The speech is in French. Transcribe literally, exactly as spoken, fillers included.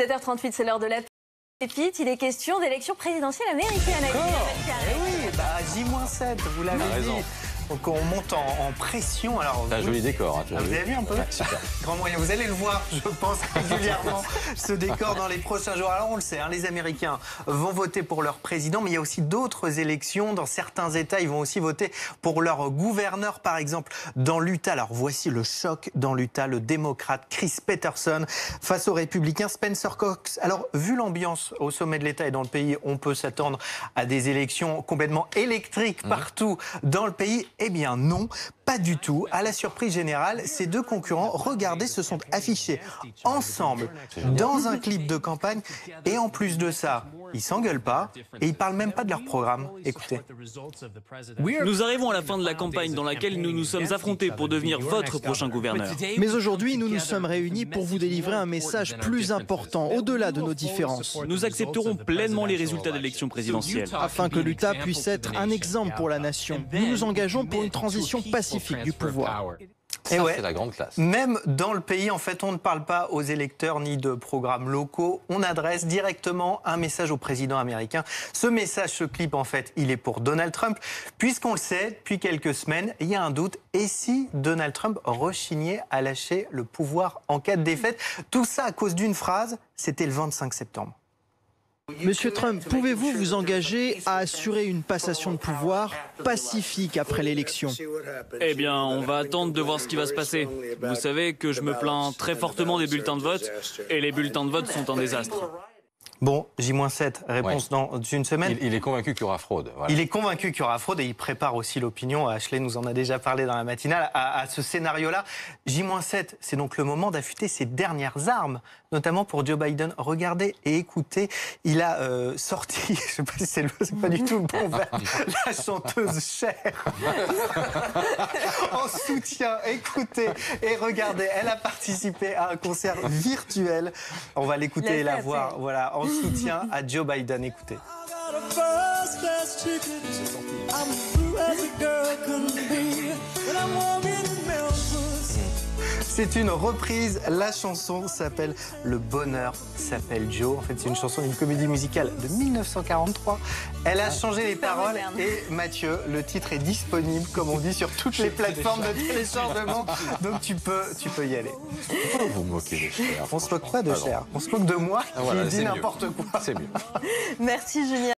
sept heures trente-huit, c'est l'heure de la pépite. Il est question d'élection présidentielle américaine. Encore eh oui, bah J moins sept, vous l'avez dit. Raison. Donc on monte en, en pression. Alors, c'est un vous, joli décor. Hein, ah, vous avez vu un peu ouais, super. Grand moyen. Vous allez le voir, je pense, régulièrement, ce décor dans les prochains jours. Alors on le sait, hein, les Américains vont voter pour leur président, mais il y a aussi d'autres élections. Dans certains États, ils vont aussi voter pour leur gouverneur, par exemple dans l'Utah. Alors voici le choc dans l'Utah. Le démocrate Chris Peterson face au républicain Spencer Cox. Alors vu l'ambiance au sommet de l'État et dans le pays, on peut s'attendre à des élections complètement électriques partout mmh. dans le pays. Eh bien non, pas du tout. À la surprise générale, ces deux concurrents, regardez, se sont affichés ensemble dans un clip de campagne. Et en plus de ça, ils s'engueulent pas et ils parlent même pas de leur programme. Écoutez. Nous arrivons à la fin de la campagne dans laquelle nous nous sommes affrontés pour devenir votre prochain gouverneur. Mais aujourd'hui, nous nous sommes réunis pour vous délivrer un message plus important, au-delà de nos différences. Nous accepterons pleinement les résultats de l'élection présidentielle. Afin que l'Utah puisse être un exemple pour la nation, nous nous engageons pour une transition pacifique du pouvoir. Et ça, ouais, c'est la grande classe. Même dans le pays, en fait, on ne parle pas aux électeurs ni de programmes locaux. On adresse directement un message au président américain. Ce message, ce clip, en fait, il est pour Donald Trump. Puisqu'on le sait, depuis quelques semaines, il y a un doute. Et si Donald Trump rechignait à lâcher le pouvoir en cas de défaite? Tout ça à cause d'une phrase, c'était le vingt-cinq septembre. Monsieur Trump, pouvez-vous vous engager à assurer une passation de pouvoir pacifique après l'élection? Eh bien, on va attendre de voir ce qui va se passer. Vous savez que je me plains très fortement des bulletins de vote, et les bulletins de vote sont un désastre. Bon, J moins sept, réponse ouais. dans une semaine. Il, il est convaincu qu'il y aura fraude. Voilà. Il est convaincu qu'il y aura fraude et il prépare aussi l'opinion. Ashley nous en a déjà parlé dans la matinale à, à ce scénario-là. J moins sept, c'est donc le moment d'affûter ses dernières armes, notamment pour Joe Biden. Regardez et écoutez, il a euh, sorti, je sais pas si c'est le, c'est pas du tout le bon verbe, la chanteuse Cher en soutien. Écoutez et regardez, elle a participé à un concert virtuel. On va l'écouter et la voir. Voilà. En soutien à Joe Biden, écoutez. C'est une reprise, la chanson s'appelle Le Bonheur s'appelle Joe. En fait, c'est une chanson d'une comédie musicale de mille neuf cent quarante-trois. Elle a changé les paroles et Mathieu, le titre est disponible, comme on dit, sur toutes les plateformes de téléchargement. Donc tu peux, tu peux y aller. Pourquoi vous moquez de Cher? On se moque pas de Cher. On se moque de moi qui voilà, dis n'importe quoi. C'est mieux. Merci Julien.